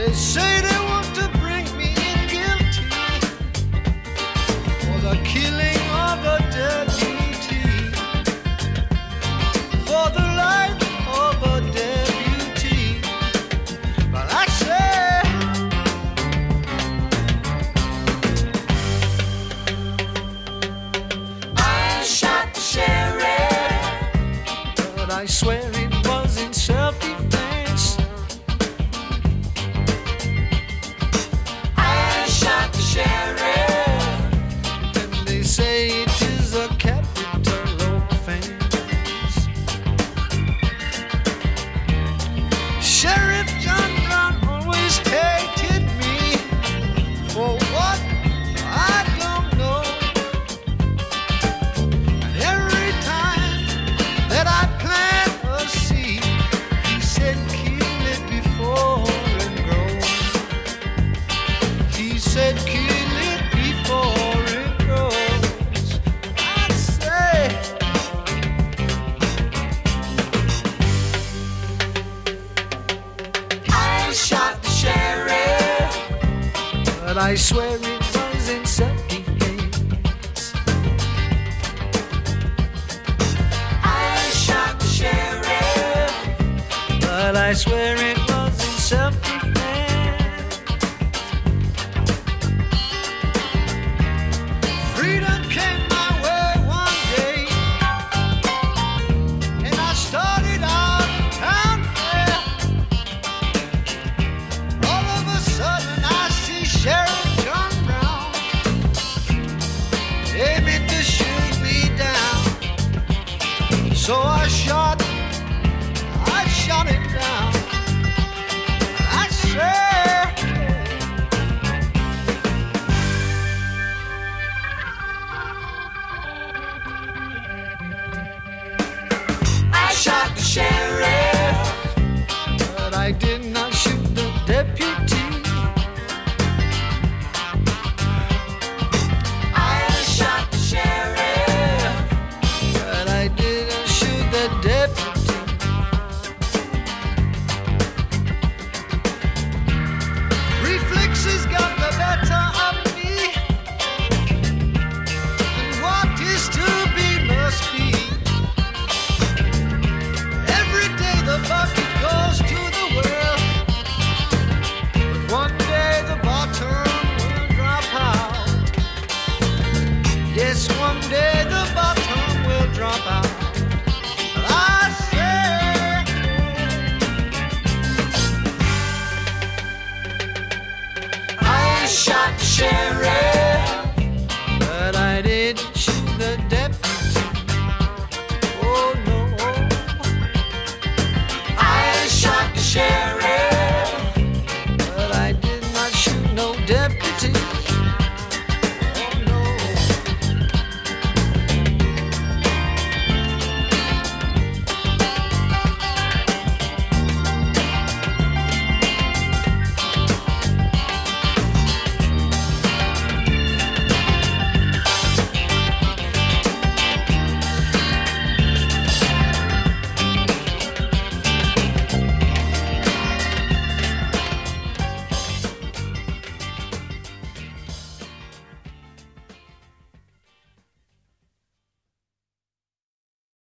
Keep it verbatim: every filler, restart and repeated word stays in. They say they want to bring me in guilty for the killing of a deputy, for the life of a deputy. But I say I shot the sheriff, but I swear it was in self-defense. Sheriff John Brown always hated me, for what I don't know. And every time that I plant a seed, he said kill it before it grows. He said kill it before it grows. I say I shot the sheriff, but I swear it was in self-defense. I shot the sheriff, but I swear it